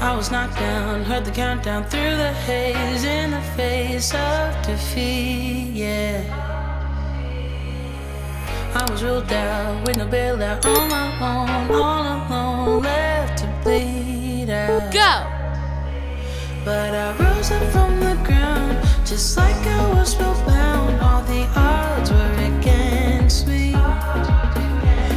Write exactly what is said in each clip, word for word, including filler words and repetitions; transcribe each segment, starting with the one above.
I was knocked down, heard the countdown through the haze, in the face of defeat, yeah. I was ruled out, with no bailout, on my own, all alone, left to bleed out. Go! But I rose up from the ground, just like I was spellbound. All the odds were against me,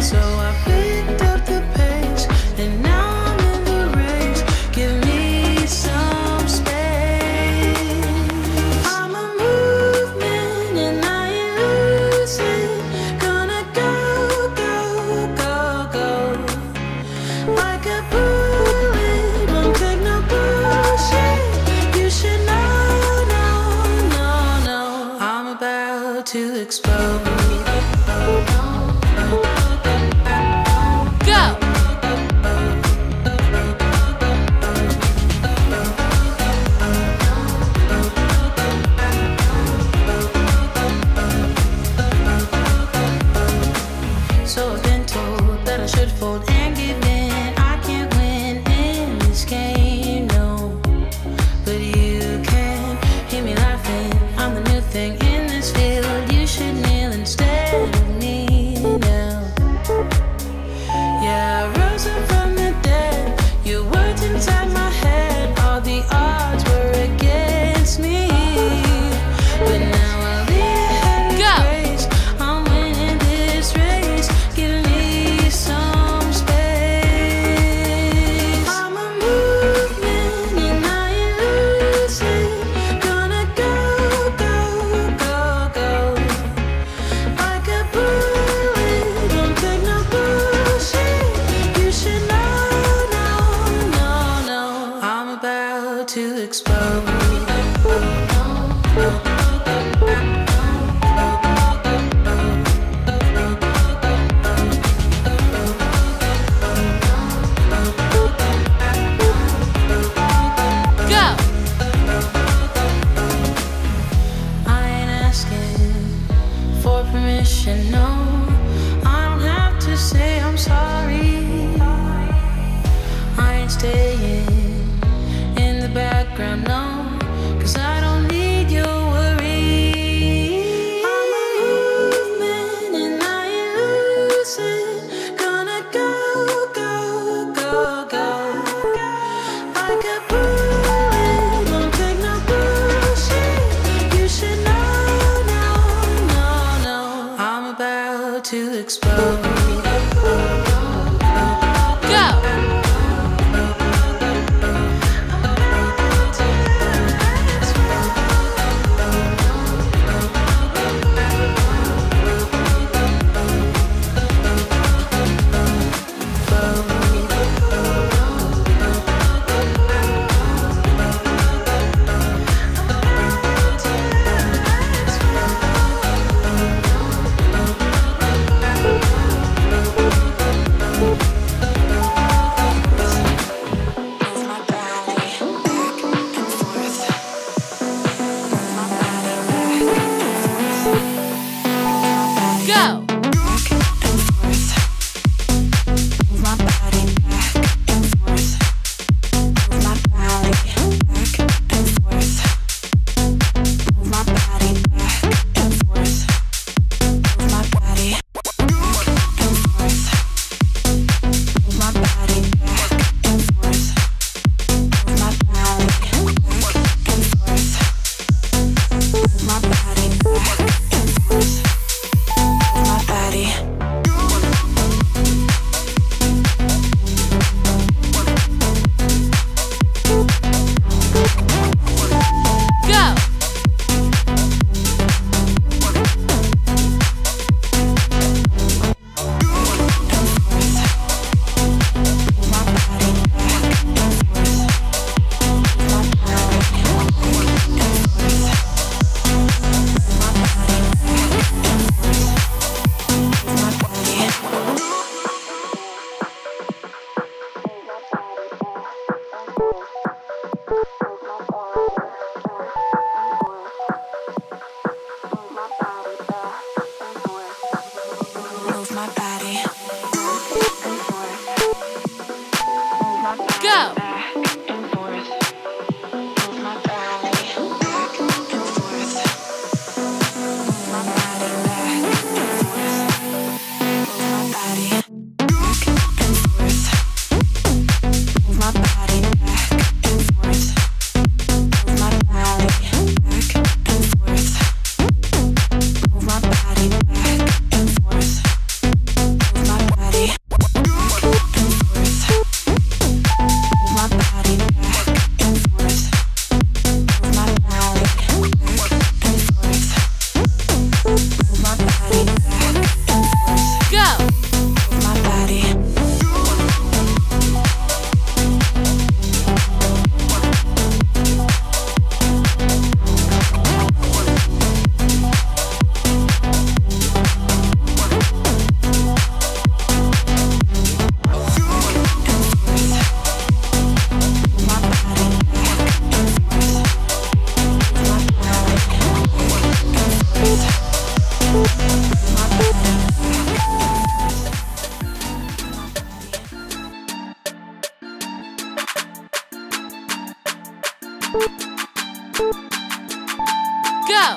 so I picked up the pace, and now to expose. Go! So I've been told that I should fold and give in. I can't win in this game, no. But you can hear me laughing. I'm the new thing in this field. To explode. To explode. Go! Go!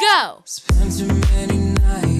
Go! Spend too many nights.